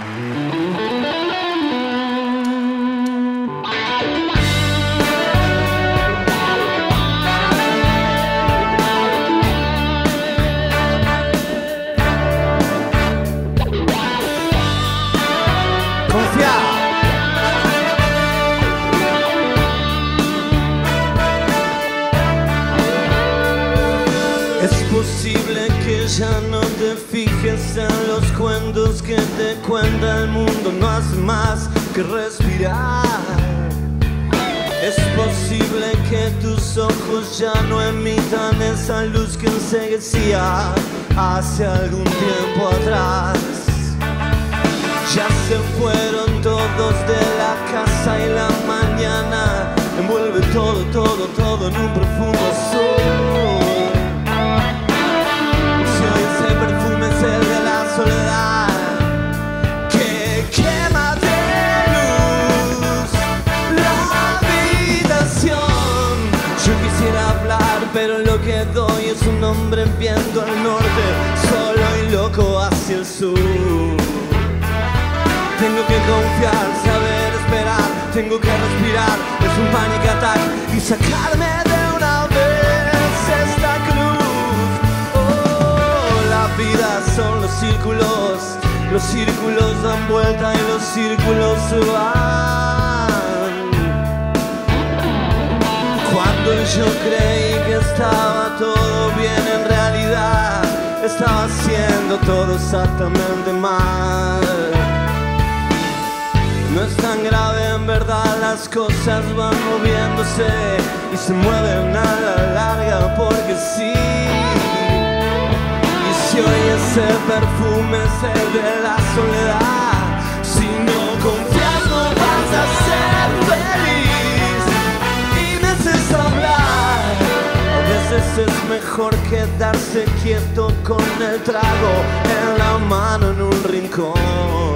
Es posible que ya no te fijes en los cuentos que te cuenta el mundo, no hace más que respirar. Es posible que tus ojos ya no emitan esa luz que enseguecía hace algún tiempo atrás. Ya se fueron todos de la casa y la mañana envuelve todo, todo, todo en un profundo sol. Pero lo que doy es un hombre viendo al norte, solo y loco hacia el sur. Tengo que confiar, saber esperar, tengo que respirar, es un panic attack y sacarme de una vez esta cruz. Oh, la vida son los círculos dan vuelta y los círculos se van. Yo creí que estaba todo bien, en realidad estaba haciendo todo exactamente mal. No es tan grave, en verdad las cosas van moviéndose y se mueven a la larga porque sí. Y si hoy ese perfume es el de la soledad, si no confías no vas a ser feliz. Es mejor quedarse quieto con el trago en la mano en un rincón.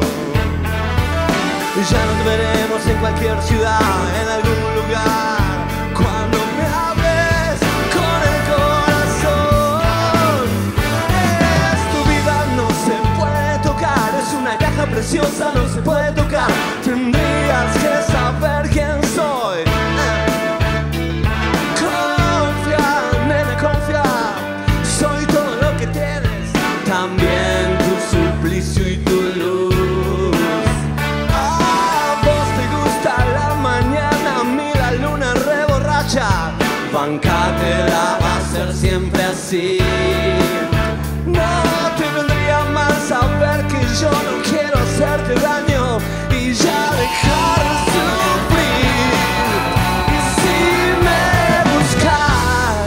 Ya nos veremos en cualquier ciudad, en algún lugar, cuando me hables con el corazón. Es tu vida, no se puede tocar, es una caja preciosa, no se puede tocar. Tendrías que saber quién soy. Bancátela, va a ser siempre así. No te vendría mal saber que yo no quiero hacerte daño y ya dejar de sufrir. Y si me buscas,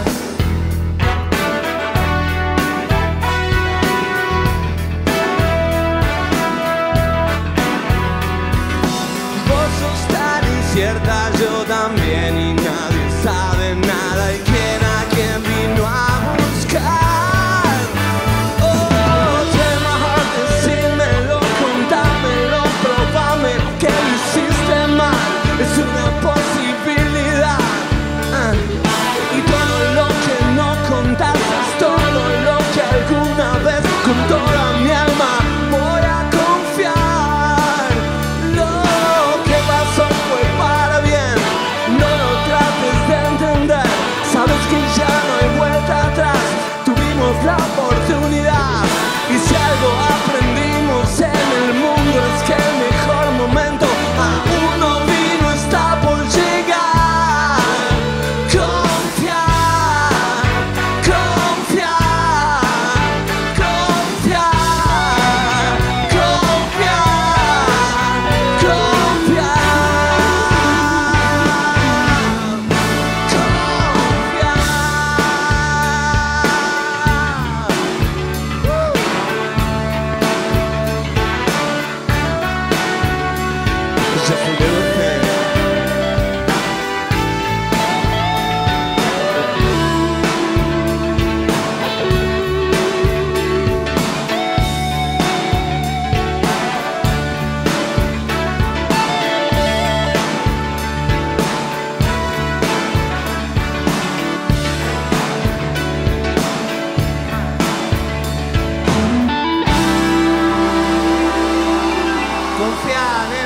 vos sos tan incierta, yo también, y nadie sabe nada y quién a quien vino a buscar. Confía en él.